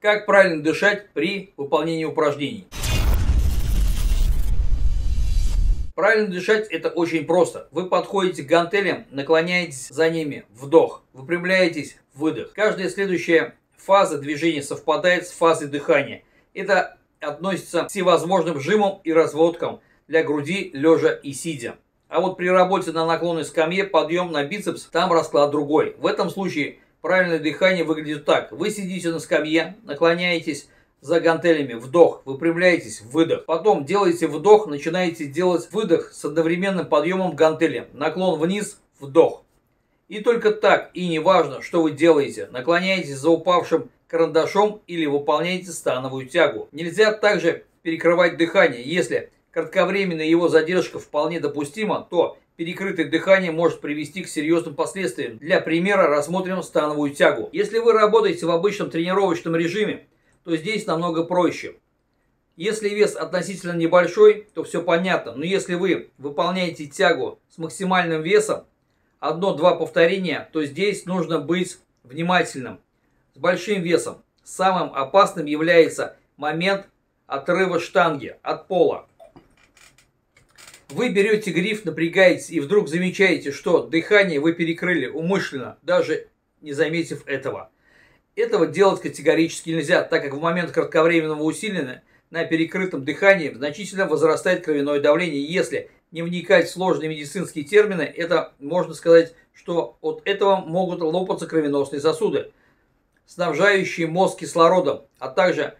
Как правильно дышать при выполнении упражнений? Правильно дышать это очень просто. Вы подходите к гантелям, наклоняетесь за ними, вдох, выпрямляетесь, выдох. Каждая следующая фаза движения совпадает с фазой дыхания. Это относится к всевозможным жимам и разводкам для груди, лежа и сидя. А вот при работе на наклонной скамье подъем на бицепс, там расклад другой. В этом случае правильное дыхание выглядит так. Вы сидите на скамье, наклоняетесь за гантелями, вдох, выпрямляетесь, выдох. Потом делаете вдох, начинаете делать выдох с одновременным подъемом гантели. Наклон вниз, вдох. И только так, и не важно, что вы делаете. Наклоняетесь за упавшим карандашом или выполняете становую тягу. Нельзя также перекрывать дыхание. Если кратковременная его задержка вполне допустима, то перекрытое дыхание может привести к серьезным последствиям. Для примера рассмотрим становую тягу. Если вы работаете в обычном тренировочном режиме, то здесь намного проще. Если вес относительно небольшой, то все понятно. Но если вы выполняете тягу с максимальным весом, 1-2 повторения, то здесь нужно быть внимательным. С большим весом самым опасным является момент отрыва штанги от пола. Вы берете гриф, напрягаетесь и вдруг замечаете, что дыхание вы перекрыли умышленно, даже не заметив этого. Этого делать категорически нельзя, так как в момент кратковременного усилия на перекрытом дыхании значительно возрастает кровяное давление. Если не вникать в сложные медицинские термины, это можно сказать, что от этого могут лопаться кровеносные сосуды, снабжающие мозг кислородом, а также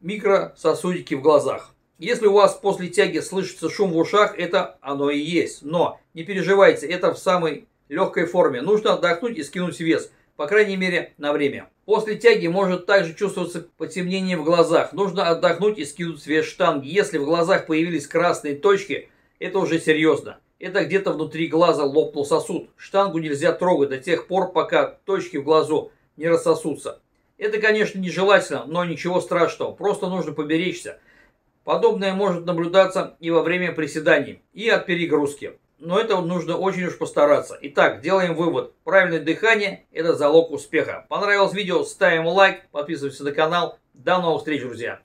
микрососудики в глазах. Если у вас после тяги слышится шум в ушах, это оно и есть. Но не переживайте, это в самой легкой форме. Нужно отдохнуть и скинуть вес. По крайней мере, на время. После тяги может также чувствоваться потемнение в глазах. Нужно отдохнуть и скинуть вес штанги. Если в глазах появились красные точки, это уже серьезно. Это где-то внутри глаза лопнул сосуд. Штангу нельзя трогать до тех пор, пока точки в глазу не рассосутся. Это, конечно, нежелательно, но ничего страшного. Просто нужно поберечься. Подобное может наблюдаться и во время приседаний, и от перегрузки. Но это нужно очень уж постараться. Итак, делаем вывод. Правильное дыхание – это залог успеха. Понравилось видео? Ставим лайк, подписываемся на канал. До новых встреч, друзья!